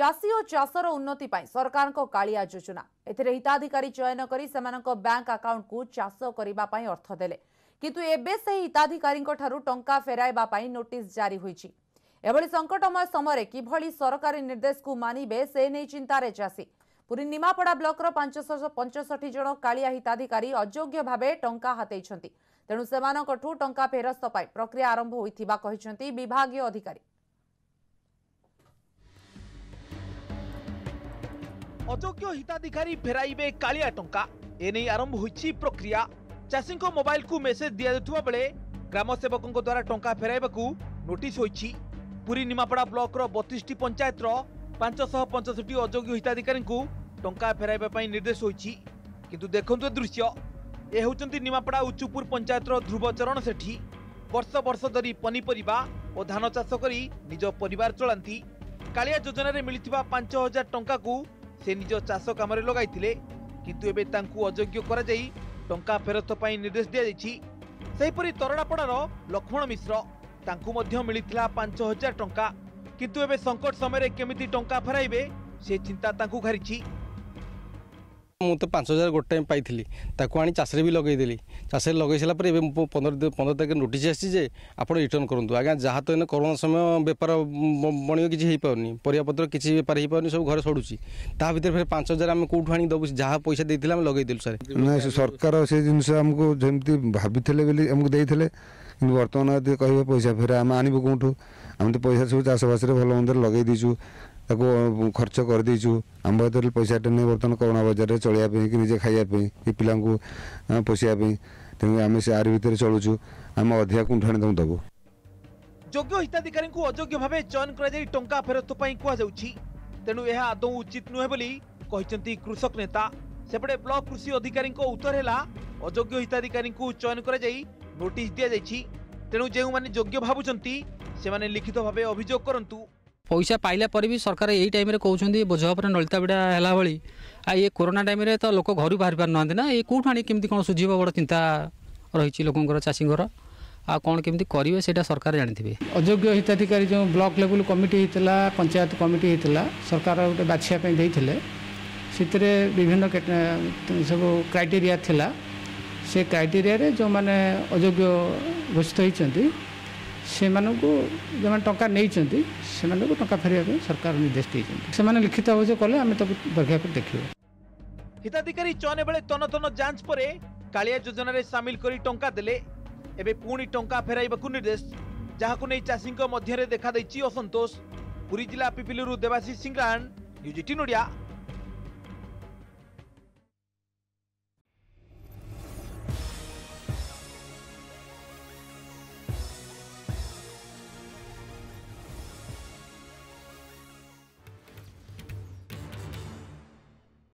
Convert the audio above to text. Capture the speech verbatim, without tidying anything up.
चाषी और चाषर उन्नति सरकार को कालिया योजना एथिरे हिताधिकारी चयन करी सेमानक बैंक अकाउंट को चाष करिबा पई अर्थ देले किंतु एबे से हिताधिकारी ठारू टंका फेराइबा पई नोटिस जारी होईछि। एभली संकटमय समय किभली सरकारी निर्देश को मानिबे से नै चिंतारे चाषी। पुरी निमापड़ा ब्लक पांच सौ पैंसठ जन कालिया हिताधिकारी अयोग्य भावे टंका हातेइछंती तेणु सेमानकठू टंका फेरस्त पाई प्रक्रिया आरंभ होइथिबा कहिसंती विभागीय अधिकारी। अयोग्य हिताधिकारी फेराइबे कालिया टंका एने आरंभ होइछि प्रक्रिया। चाषी को मोबाइल को मेसेज दिया जातुवा बेले ग्राम सेवकों द्वारा टंका फेराइबाकू नोटिस होइछि। पुरी निमापड़ा ब्लक बत्तीस टी पंचायत पांच सौ पैंसठ अयोग्य हिताधिकारी को टंका फेराइबा पई निर्देश होइछि किंतु देखंतु दृश्य ए होचंती निमापड़ा उच्चपुर पंचायत ध्रुव चरण सेठी वर्ष वर्ष धरी पनीपरिबा और धान चाष करी निज परिवार चलांती। कालिया योजना रे मिलिथिबा पांच हजार टंका को से निज चाष काम रे लगाइथिले किंतु एबे तांकु अयोग्य करा जाई टंका फेरस्त पई निर्देश दिया जाइछि। सेहि परि तरणापड़ार लक्ष्मण मिश्र तांकु मध्य मिलिथिला पांच हजार टंका किंतु एबे संकट समय रे केमिति टंका फेराइबे से चिंता तांकु घारिछि। मु तो पांच हजार गोटे टाइम पाई आनी चाषे भी लगेदेली चाषे लगे सारापर ए पंद्रह पंद्रह तारीख नोटिस आसी आप रिटर्न करूँ आज्ञा जहाँ तो कोरोना समय बेपार बणीय किसी हो पानी पर किसी बेपार हो पानी सब घर सड़ू भाई फिर पांच हजार आम कौटू आनी दबू जहाँ पैसा देते आम लगे सारे ना सरकार से जिनस आमको जमी भाभी बर्तमान यदि कह पैसा फिर आम आनबू कौटू आम तो पैसा सब चाषबास भल मंद लगे देचु खर्च कर आम भाई पैसा नहीं बर्तमान करोना बजार चलिए कि निजे खाइवाई पिला पोषापी तेनाली आम से आर भर चलुचु आम अधिका कुंठाणी तुम दबू। योग्य हिताधिकारी को अयोग्य भाव चयन कर टंका फेरस्त कहुच्छी तेणु यह आदौ उचित नुहे कृषक नेता। सेपटे ब्लक कृषि अधिकारी उत्तर है अयोग्य हिताधिकारी को चयन कर नोटिस दि जाइए तेणु जो मैंने योग्य भावुंट से लिखित भाव अभियोग करूँ पैसा पाइला पर भी सरकार यही टाइम कहते बोझ पर नलिता बिड़ा है भाई आ ये कोरोना टाइम तो लोक घर बाहरी पार ना ना ये कौट आनी केमती कौन सुझे बड़ चिंता रही लोकर चाषीर आ कौन केमती करेंगे से सरकार जानते हैं। अयोग्य हिताधिकारी जो ब्लॉक लेवल कमिटी होता पंचायत कमिटी होता सरकार गोटे बाछापी देते विभिन्न सब क्राइटेरिया था से क्राइटेरिया जो मैंने अयोग्य घोषित होती से जो टंका नहीं टंका फेर सरकार निर्देश देते लिखित अभिजोग कले आम परीक्षा पर देखिए। हिताधिकारी चयन बेले तन तन जांच पर कालिया योजना रे शामिल करी टंका देले एबे पुणी टंका फेराइबाकू निर्देश जहाकू नै चाषी मध्य देखा देछि असंतोष। पुरी जिला पिपिलुरु देवासी सिंगलान यूजीटी नोडिया।